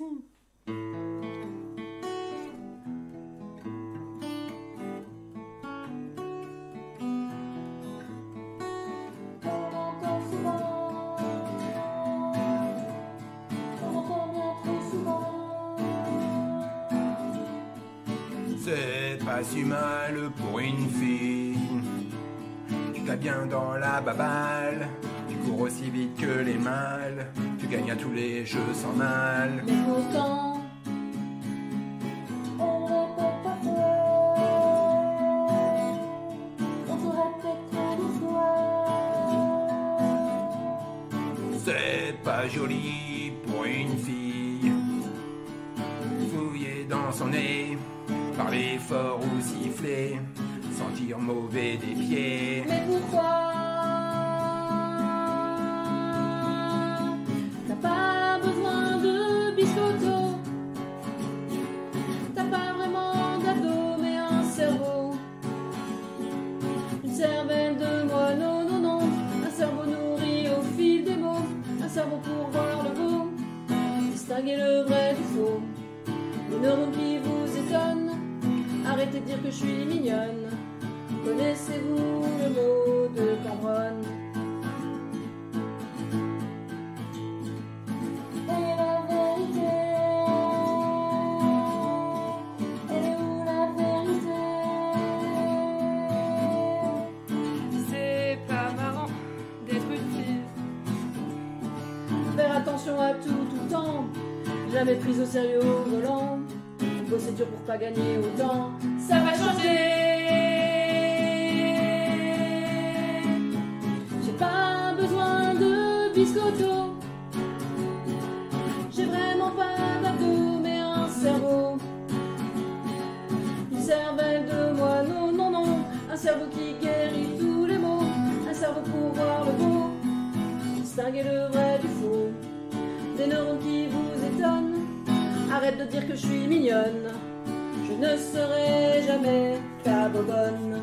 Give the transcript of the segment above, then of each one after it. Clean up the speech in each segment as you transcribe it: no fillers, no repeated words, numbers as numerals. Merci. C'est pas si mal pour une fille. Tu t'as bien dans la baballe. Tu cours aussi vite que les mâles. Tu gagnes à tous les jeux sans mal. Mais pourtant, on ne peut pas faire. On se répète trop de fois. C'est pas joli pour une fille. Fouiller dans son nez. Parler fort ou siffler, sentir mauvais des pieds. Mais pourquoi t'as pas besoin de biscotto? T'as pas vraiment d'abdos mais un cerveau. Une cervelle de moi, non, non, non. Un cerveau nourri au fil des mots. Un cerveau pour voir le beau, distinguer le vrai du faux. Les neurones qui vous étonnent, arrêtez de dire que je suis mignonne. Connaissez-vous le mot de Cambronne? Et la vérité, elle est où la vérité? C'est pas marrant d'être une fille. Faire attention à tout, tout le temps. Jamais prise au sérieux au volant. Une procédure pour pas gagner autant. Ça va changer. J'ai pas besoin de biscotto. J'ai vraiment pas d'abdos mais un cerveau. Une cervelle de moi, non, non, non. Un cerveau qui guérit tous les maux. Un cerveau pour voir le beau, distinguer le vrai du faux. Des neurones qui vous étonnent, arrête de dire que je suis mignonne. Je ne serai jamais ta bobonne.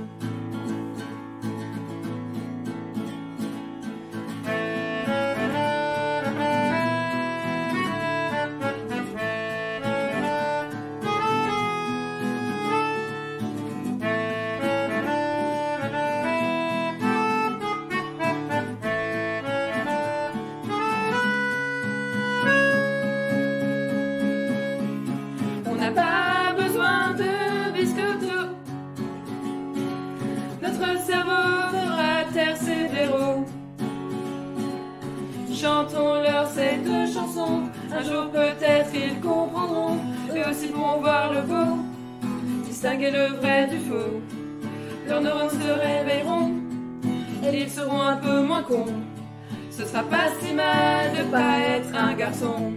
Notre cerveau fera taire ses verrous. Chantons-leur ces deux chansons. Un jour peut-être ils comprendront. Eux aussi pourront voir le beau, distinguer le vrai du faux. Leurs neurones se réveilleront et ils seront un peu moins cons. Ce sera pas si mal de pas être un garçon.